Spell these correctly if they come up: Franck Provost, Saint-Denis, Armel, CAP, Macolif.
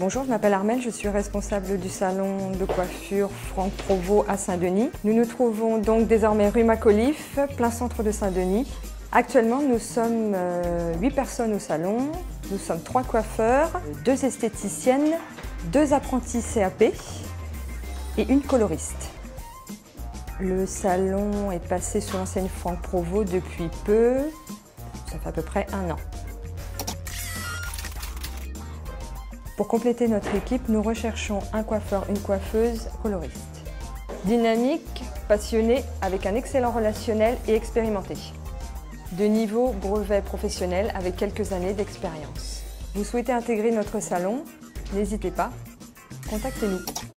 Bonjour, je m'appelle Armel, je suis responsable du salon de coiffure Franck Provost à Saint-Denis. Nous nous trouvons donc désormais rue Macolif, plein centre de Saint-Denis. Actuellement, nous sommes 8 personnes au salon, nous sommes 3 coiffeurs, 2 esthéticiennes, 2 apprentis CAP et une coloriste. Le salon est passé sous l'enseigne Franck Provost depuis peu, ça fait à peu près un an. Pour compléter notre équipe, nous recherchons un coiffeur, une coiffeuse, coloriste. Dynamique, passionné, avec un excellent relationnel et expérimenté. De niveau brevet professionnel avec quelques années d'expérience. Vous souhaitez intégrer notre salon? N'hésitez pas, contactez-nous.